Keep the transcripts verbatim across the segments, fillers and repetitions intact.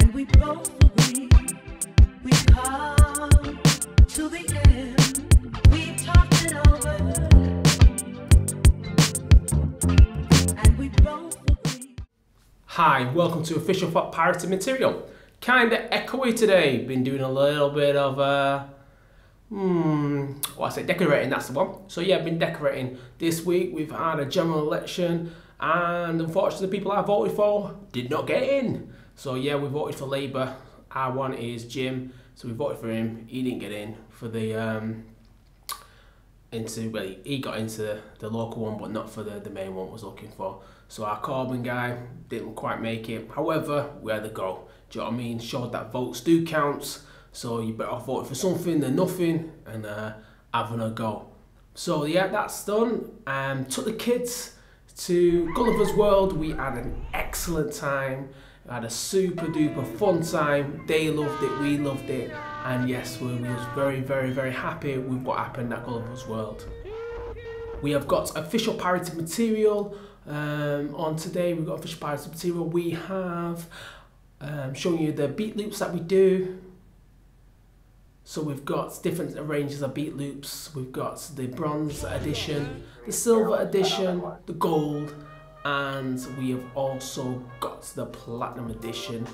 and we both agree we've come to the end. We talked it over, and we both agree. Hi, welcome to Official Pirated Material. Kinda echoey today. Been doing a little bit of uh, hmm, well, I say decorating. That's the one. So yeah, I've been decorating this week. We've had a general election, and unfortunately, the people I voted for did not get in. So yeah, we voted for Labour. Our one is Jim, so we voted for him. He didn't get in for the um, into well, he got into the local one, but not for the the main one I was looking for. So our Corbyn guy didn't quite make it. However, we had a go. Do you know what I mean? Showed that votes do count. So you better off voting for something than nothing and uh, having a go. So yeah, that's done. Um, took the kids to Gulliver's World. We had an excellent time. We had a super duper fun time. They loved it, we loved it, and yes, we, we was very very very happy with what happened at Gulliver's World. We have got Official Pirated Material um, on today. We've got Official Pirated Material. We have um, shown you the beat loops that we do. So we've got different ranges of beat loops. We've got the bronze edition, the silver edition, the gold, and we have also got the platinum edition.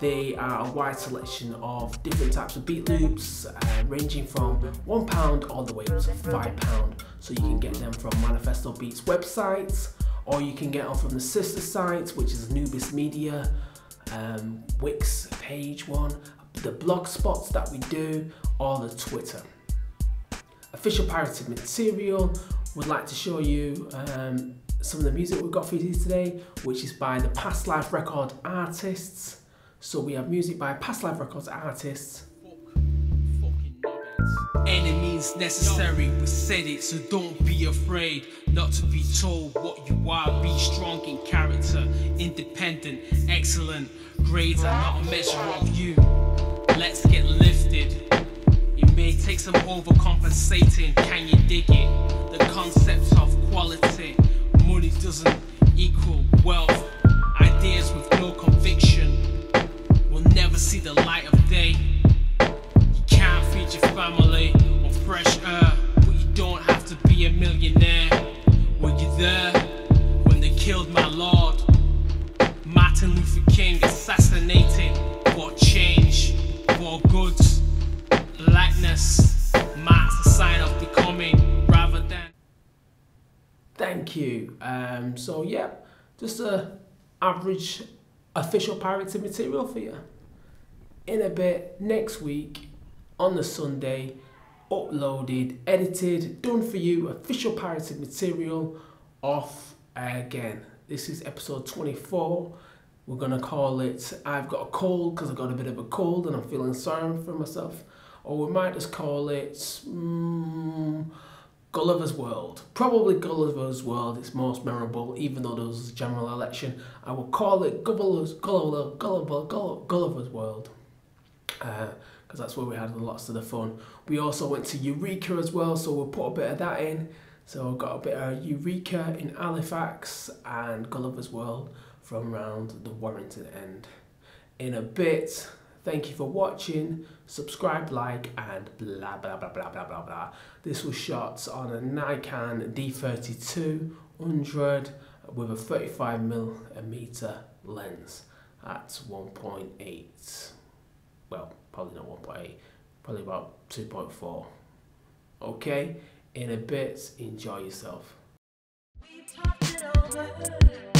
They are a wide selection of different types of beat loops, uh, ranging from one pound all the way up to five pound. So you can get them from Manifesto Beats websites, or you can get them from the sister site, which is Nubis Media, um, Wix page one, the blog spots that we do, or the Twitter. Official Pirated Material would like to show you um, some of the music we've got for you today, which is by the Past Life Record artists. So we have music by Past Life Records artists. Enemies necessary, we said it, so don't be afraid not to be told what you are. Be strong in character, independent, excellent. Grades are not a measure of you. Let's get lifted. It may take some overcompensating, can you dig it? The concept of quality. Money doesn't equal wealth. Ideas with no conviction will never see the light of day. You can't feed your family on fresh air, but you don't have to be a millionaire. Were you there when they killed my lord? Martin Luther King assassinated for change, for goods, likeness, marks a sign of becoming rather than. Thank you. Um, so yeah, just a average Official Pirated Material for you. In a bit, next week, on the Sunday, uploaded, edited, done for you, Official Pirated Material, off again. This is episode twenty-four. We're gonna call it, I've got a cold because I've got a bit of a cold and I'm feeling sorry for myself. Or we might just call it, mm, Gulliver's World. Probably Gulliver's World is most memorable, even though there was a general election. I will call it Gulliver's, Gulliver, Gulliver, Gulliver, Gulliver's World, because uh, that's where we had lots of the fun. We also went to Eureka as well, so we'll put a bit of that in. So I've got a bit of Eureka in Halifax and Gulliver's World from round the Warrington end. In a bit. Thank you for watching. Subscribe, like, and blah, blah, blah, blah, blah, blah, blah. This was shot on a Nikon D thirty-two hundred with a thirty-five millimeter lens at one point eight. Well, probably not one point eight, probably about two point four. Okay, in a bit, enjoy yourself. We talked it over.